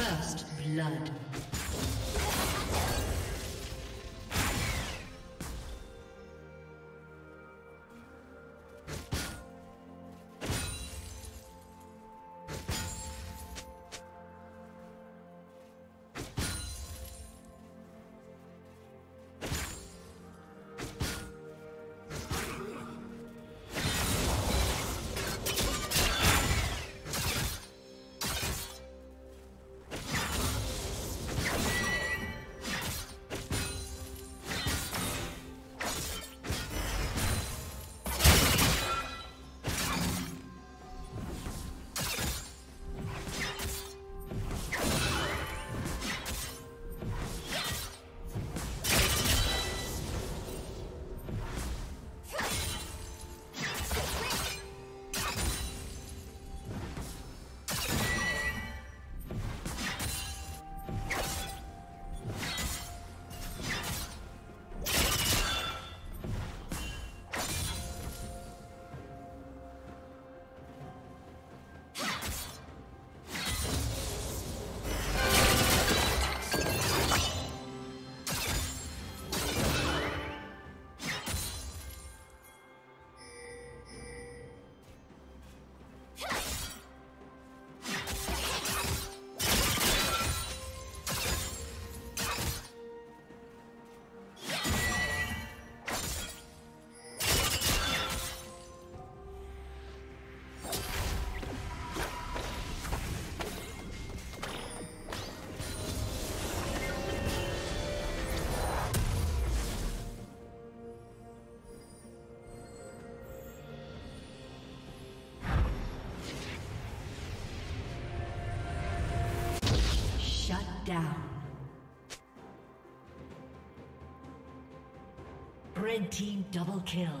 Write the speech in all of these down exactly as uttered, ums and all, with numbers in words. First blood. Down. Red team double kill.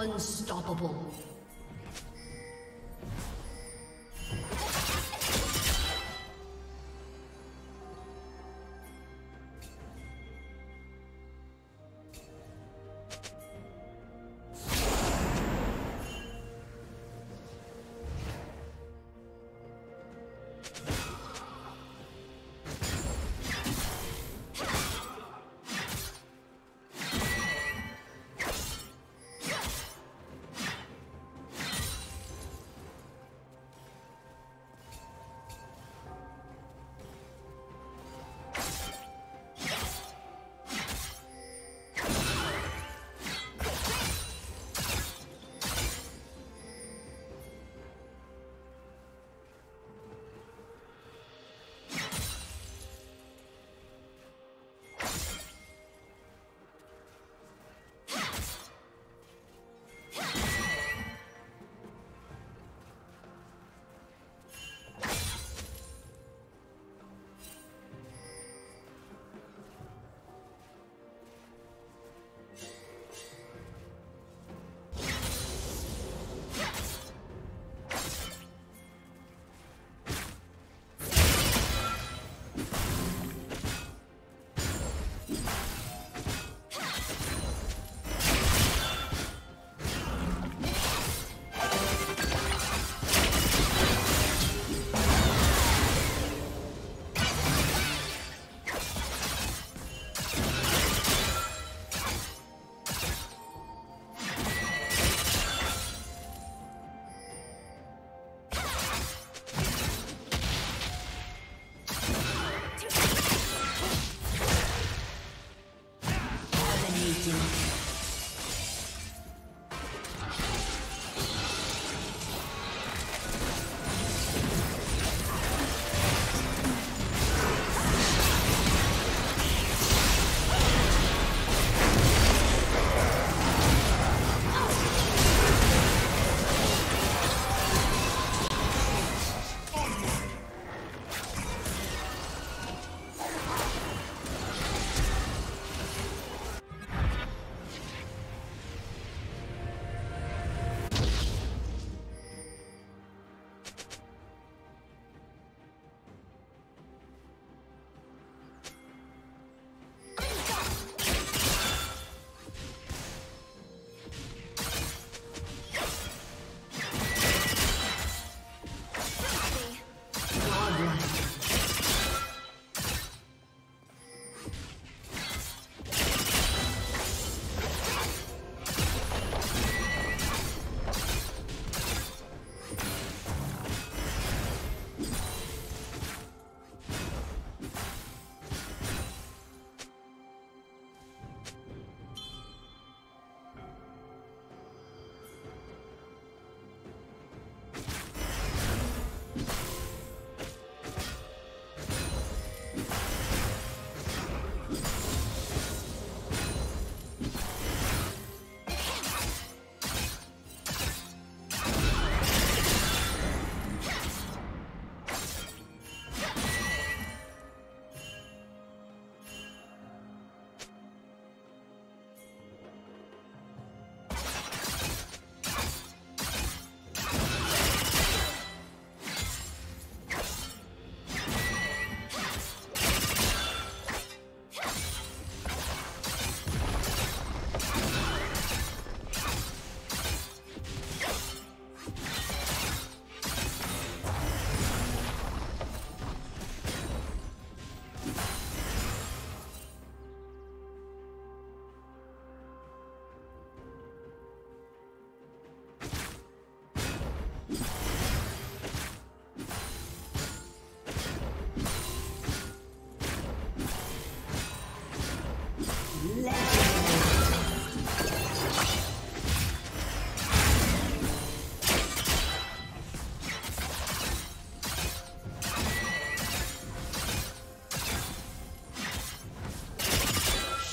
Unstoppable.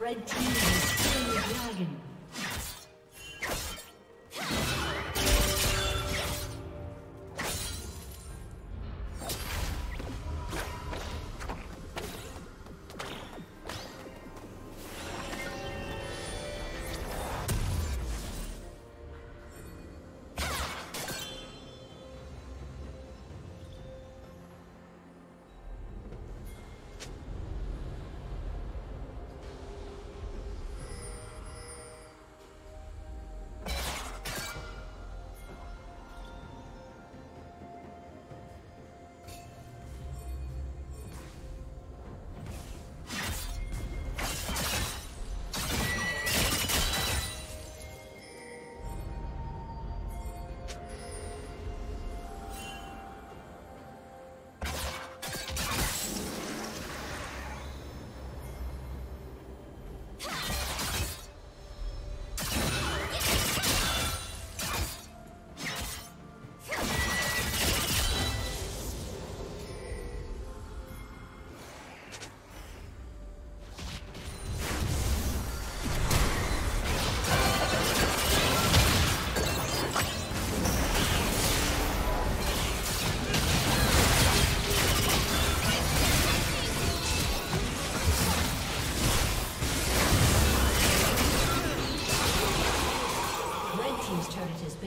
Red team is killing the dragon.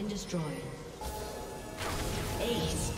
Destroyed. Aced.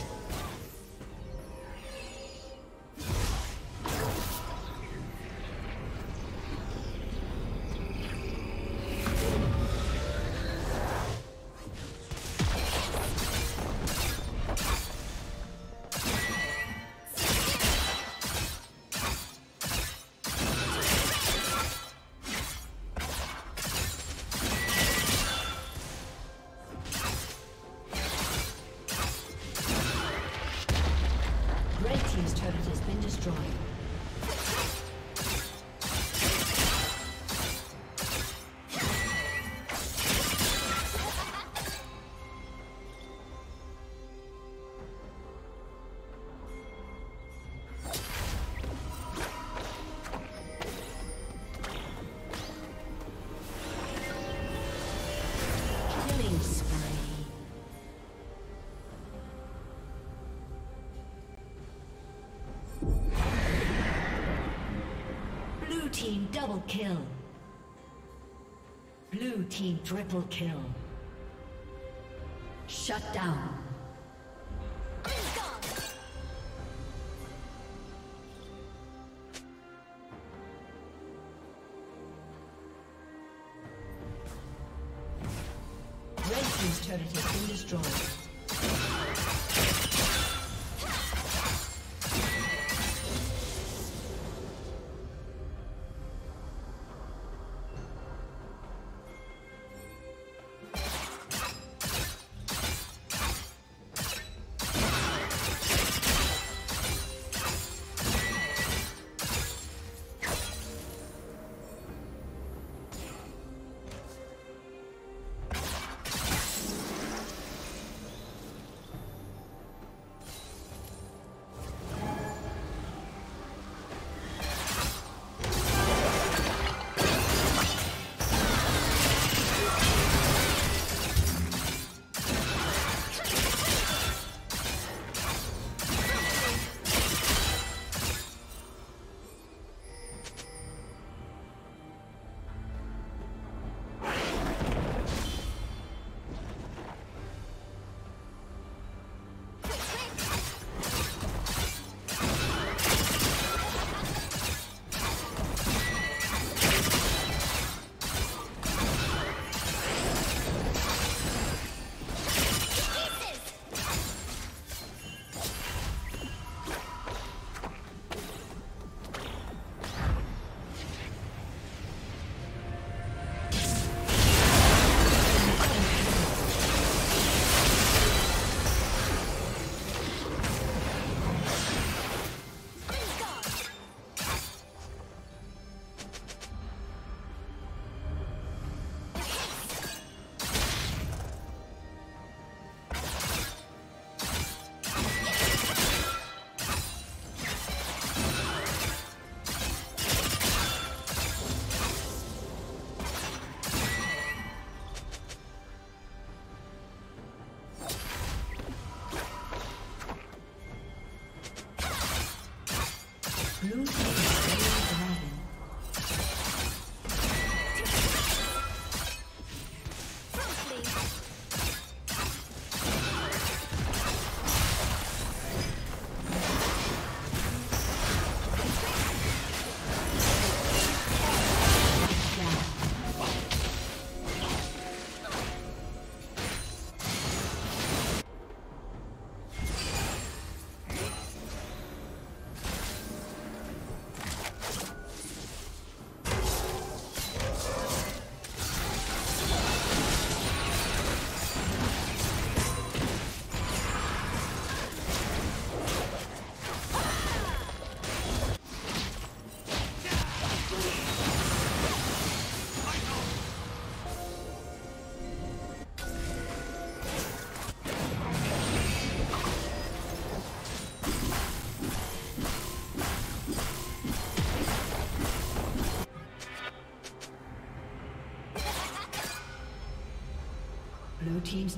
Team double kill. Blue team triple kill. Shut down. Red team's turret has been destroyed. team's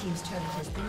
Team's turret has been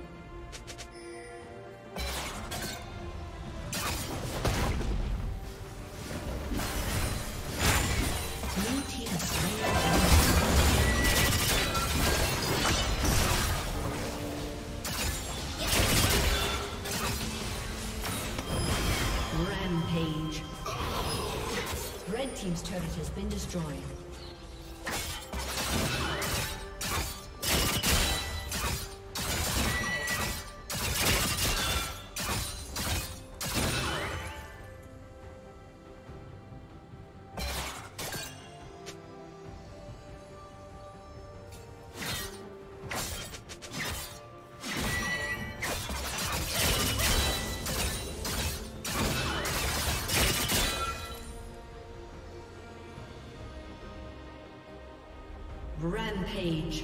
Team's turret has been destroyed. Rampage.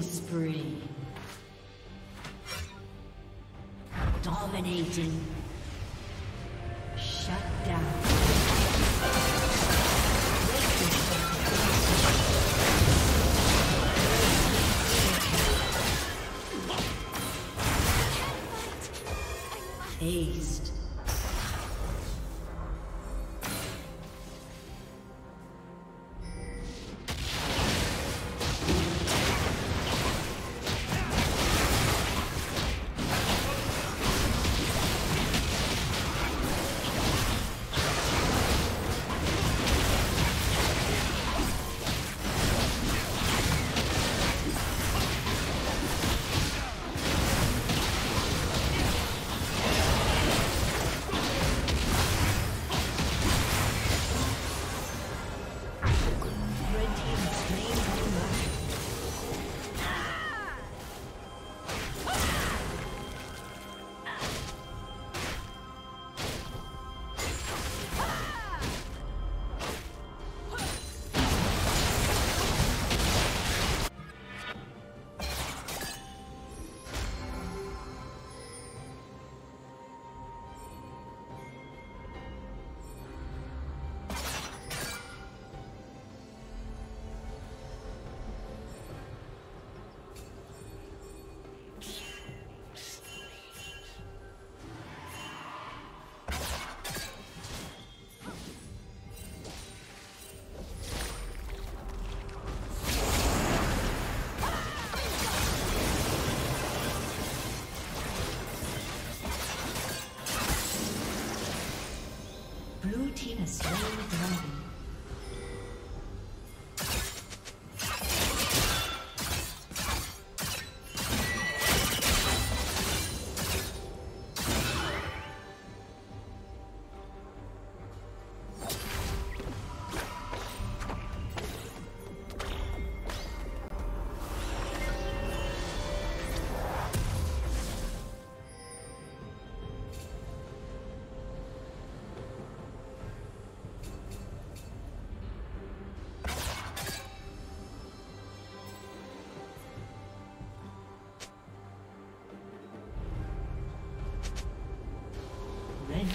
Spree. Dominating. Shut down. Aced.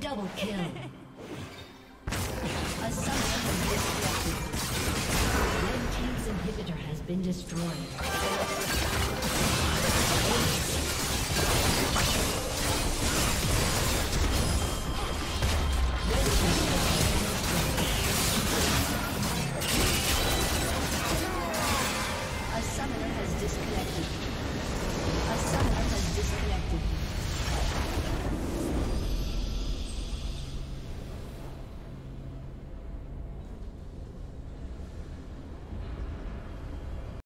Double kill. Assumption disrupted. Red Team's inhibitor has been destroyed.